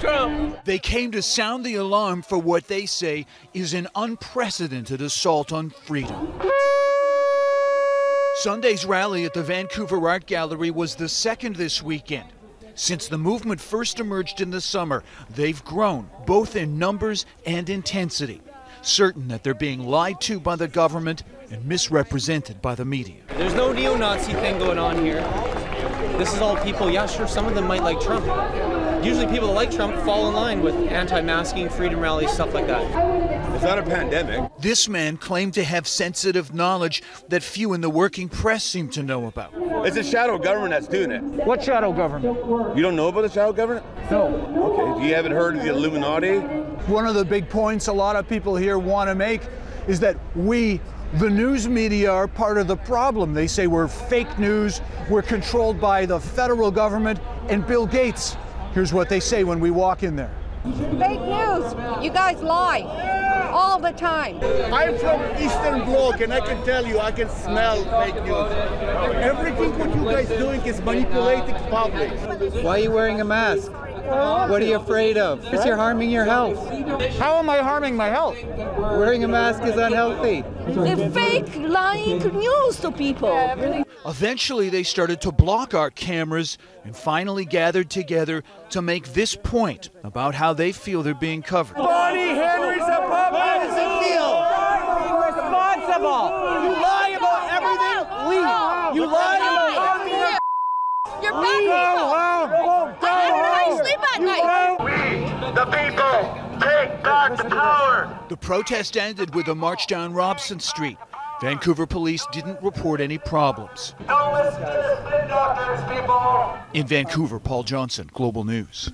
Trump. They came to sound the alarm for what they say is an unprecedented assault on freedom. Sunday's rally at the Vancouver Art Gallery was the second this weekend. Since the movement first emerged in the summer, they've grown, both in numbers and intensity, certain that they're being lied to by the government and misrepresented by the media. There's no neo-Nazi thing going on here. This is all people, yeah, sure, some of them might like Trump. Usually people that like Trump fall in line with anti-masking, freedom rallies, stuff like that. It's not a pandemic. This man claimed to have sensitive knowledge that few in the working press seem to know about. It's a shadow government that's doing it. What shadow government? You don't know about the shadow government? No. Okay, you haven't heard of the Illuminati? One of the big points a lot of people here want to make is that we, the news media, are part of the problem. They say we're fake news, we're controlled by the federal government and Bill Gates. Here's what they say when we walk in there. Fake news. You guys lie all the time. I'm from Eastern Bloc, and I can tell you, I can smell fake news. Everything what you guys doing is manipulating the public. Why are you wearing a mask? What are you afraid of? Because you're harming your health. How am I harming my health? Wearing a mask is unhealthy. They're fake, lying news to people. Eventually, they started to block our cameras and finally gathered together to make this point about how they feel they're being covered. Bonnie Henry's a puppet! How does it feel? You're responsible! You lie about everything! Leave! You lie about everything! You're bad people! The people take back the power. The protest ended with a march down Robson Street. Vancouver police didn't report any problems. Don't listen to the spin doctors, people. In Vancouver, Paul Johnson, Global News.